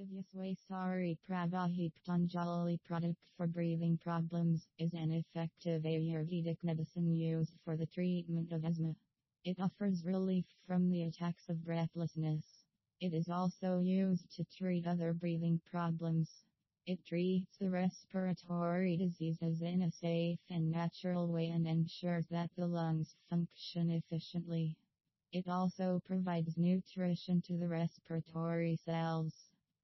Divya Swasari Pravahi Patanjali product for breathing problems is an effective Ayurvedic medicine used for the treatment of asthma. It offers relief from the attacks of breathlessness. It is also used to treat other breathing problems. It treats the respiratory diseases in a safe and natural way and ensures that the lungs function efficiently. It also provides nutrition to the respiratory cells.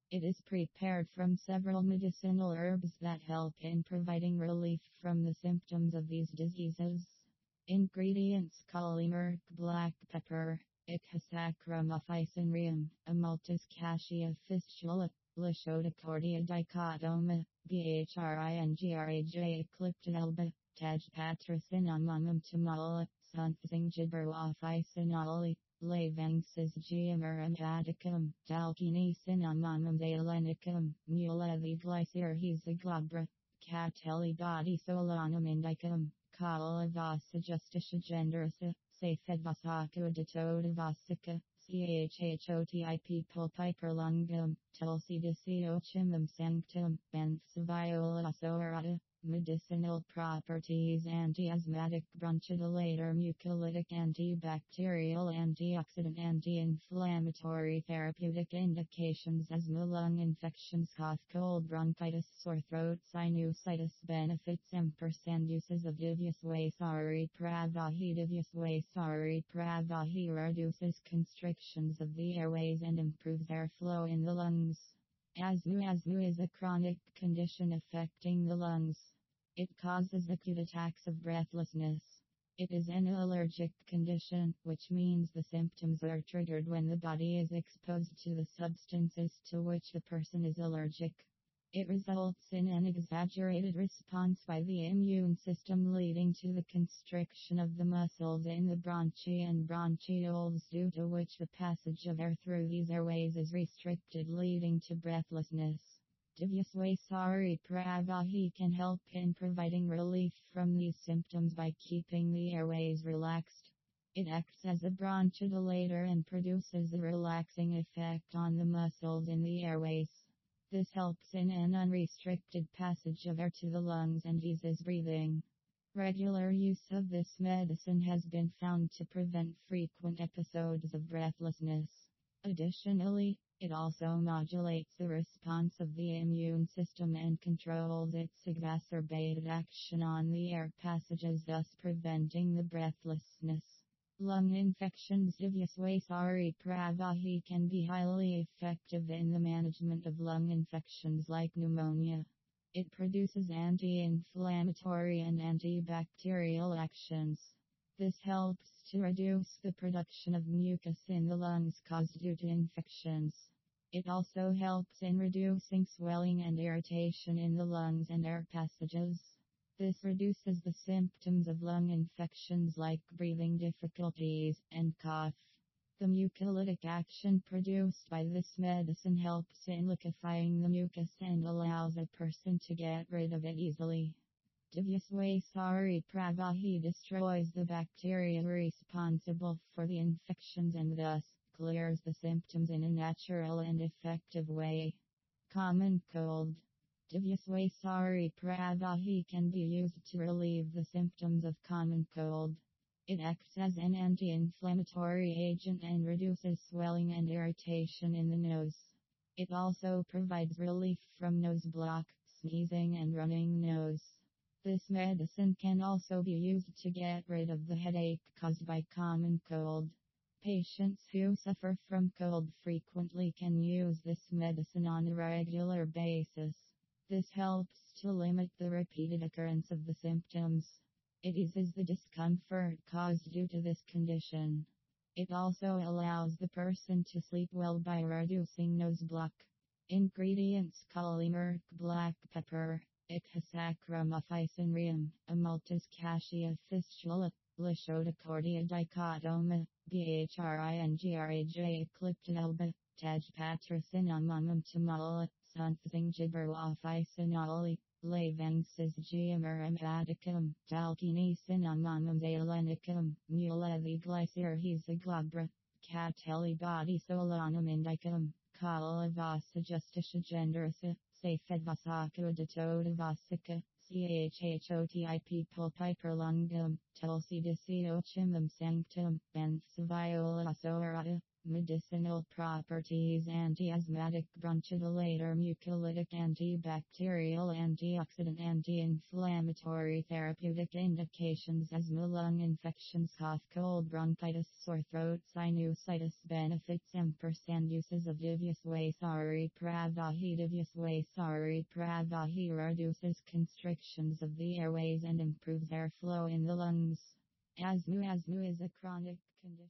It is prepared from several medicinal herbs that help in providing relief from the symptoms of these diseases. Ingredients: Turmeric, black pepper, Ichinacum officinarum, Amultus cassia fistula, Lichiotichordia dichotoma, Bhringra eclipta alba, Tajpatrasinamum tamala, Santhasingibur officinali, Lavanxisgiamarum atticum, Dalkini sinamum dalenicum, Mulethi glycerhesiglabra, Cateli body solanum indicum, Kalavasa justisha genderasa, Safedvasaku datodavasika, Chhotip pulpiper lungum, Tulsi desiochimum sanctum, Banthsaviola soarata. Medicinal properties: anti-asthmatic, bronchodilator, mucolytic, antibacterial, antioxidant, anti-inflammatory. Therapeutic indications: asthma, lung infections, cough, cold, bronchitis, sore throat, sinusitis. Benefits: & uses of Divya Swasari Pravahi. Divya Swasari Pravahi reduces constrictions of the airways and improves airflow in the lungs. Asthma is a chronic condition affecting the lungs. It causes acute attacks of breathlessness. It is an allergic condition, which means the symptoms are triggered when the body is exposed to the substances to which the person is allergic. It results in an exaggerated response by the immune system, leading to the constriction of the muscles in the bronchi and bronchioles, due to which the passage of air through these airways is restricted, leading to breathlessness. Divya Swasari Pravahi can help in providing relief from these symptoms by keeping the airways relaxed. It acts as a bronchodilator and produces a relaxing effect on the muscles in the airways. This helps in an unrestricted passage of air to the lungs and eases breathing. Regular use of this medicine has been found to prevent frequent episodes of breathlessness. Additionally, it also modulates the response of the immune system and controls its exacerbated action on the air passages, thus preventing the breathlessness. Lung infections: Divya Swasari Pravahi can be highly effective in the management of lung infections like pneumonia. It produces anti-inflammatory and antibacterial actions. This helps to reduce the production of mucus in the lungs caused due to infections. It also helps in reducing swelling and irritation in the lungs and air passages. This reduces the symptoms of lung infections like breathing difficulties and cough. The mucolytic action produced by this medicine helps in liquefying the mucus and allows a person to get rid of it easily. Divya Swasari Pravahi destroys the bacteria responsible for the infections and thus clears the symptoms in a natural and effective way. Common cold: Divya Swasari Pravahi can be used to relieve the symptoms of common cold. It acts as an anti-inflammatory agent and reduces swelling and irritation in the nose. It also provides relief from nose block, sneezing, and running nose. This medicine can also be used to get rid of the headache caused by common cold. Patients who suffer from cold frequently can use this medicine on a regular basis. This helps to limit the repeated occurrence of the symptoms. It eases the discomfort caused due to this condition. It also allows the person to sleep well by reducing nose block. Ingredients: Turmeric, black pepper, Ichinacum officinarum, Amultus cassia fistula, Lichiotichordia dichotoma, Bhringra eclipta alba, Tajpatrasinamum tamala, Santhasingibur officinali, Lavanxisgiamarum atticum, Dalkini sinamum dalenicum, Mulethi glycerhesiglabra, Cateli body solanum indicum, Kala Vasa Justisha Genderasa, Safed Vasaka Datota Vasaka, Chhotip Pulpiper Lungam, Tulsi Desiochimum Sanctum, Bensaviola Sorata. Medicinal properties: anti-asthmatic, bronchodilator, mucolytic, antibacterial, antioxidant, anti-inflammatory. Therapeutic indications: asthma, lung infections, cough, cold, bronchitis, sore throat, sinusitis. Benefits: ampersand uses of Divya Swasari Pravahi. Divya Swasari Pravahi reduces constrictions of the airways and improves airflow in the lungs. Asthma is a chronic condition.